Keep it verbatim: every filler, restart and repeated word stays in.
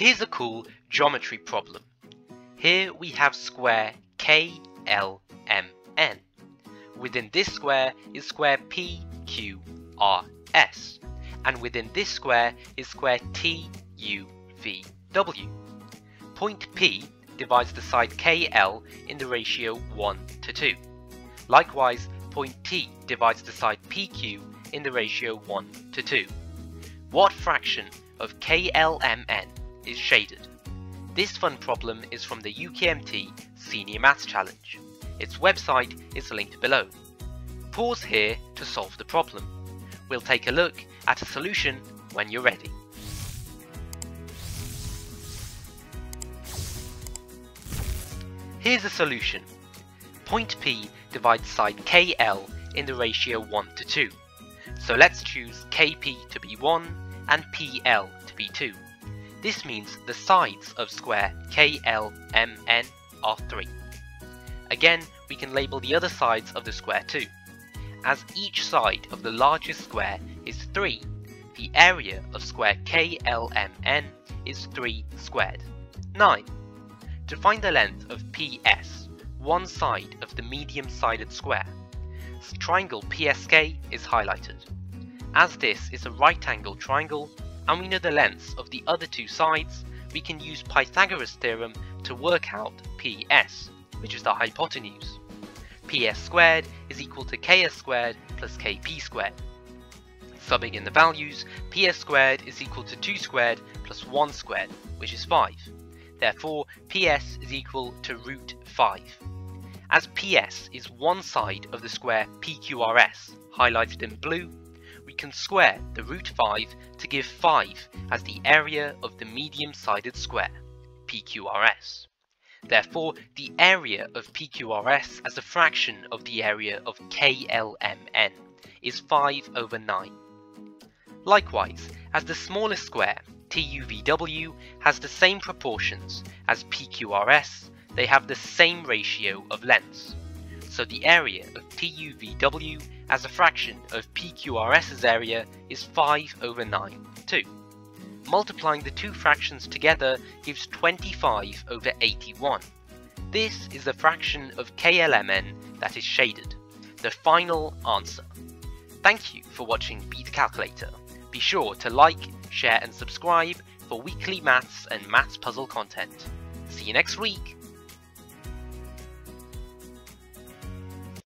Here's a cool geometry problem. Here we have square K L M N. Within this square is square P Q R S. And within this square is square T U V W. Point P divides the side K L in the ratio one to two. Likewise, point T divides the side P Q in the ratio one to two. What fraction of K L M N is shaded? This fun problem is from the U K M T Senior Maths Challenge. Its website is linked below. Pause here to solve the problem. We'll take a look at a solution when you're ready. Here's a solution. Point P divides side K L in the ratio one to two. So let's choose K P to be one and P L to be two. This means the sides of square K L M N are three. Again, we can label the other sides of the square too. As each side of the largest square is three, the area of square K L M N is three squared, nine. To find the length of P S, one side of the medium-sided square, triangle P S K is highlighted. As this is a right-angle triangle, and we know the lengths of the other two sides, we can use Pythagoras' theorem to work out P S, which is the hypotenuse. P S squared is equal to K S squared plus K P squared. Subbing in the values, P S squared is equal to two squared plus one squared, which is five. Therefore, P S is equal to root five. As P S is one side of the square P Q R S, highlighted in blue, we can square the root five to give five as the area of the medium-sided square, P Q R S. Therefore, the area of P Q R S as a fraction of the area of K L M N is five over nine. Likewise, as the smallest square, T U V W, has the same proportions as P Q R S, they have the same ratio of lengths. So the area of T U V W as a fraction of P Q R S's area is five over nine too. Multiplying the two fractions together gives twenty-five over eighty-one. This is the fraction of K L M N that is shaded. The final answer. Thank you for watching Beat Calculator. Be sure to like, share and subscribe for weekly maths and maths puzzle content. See you next week.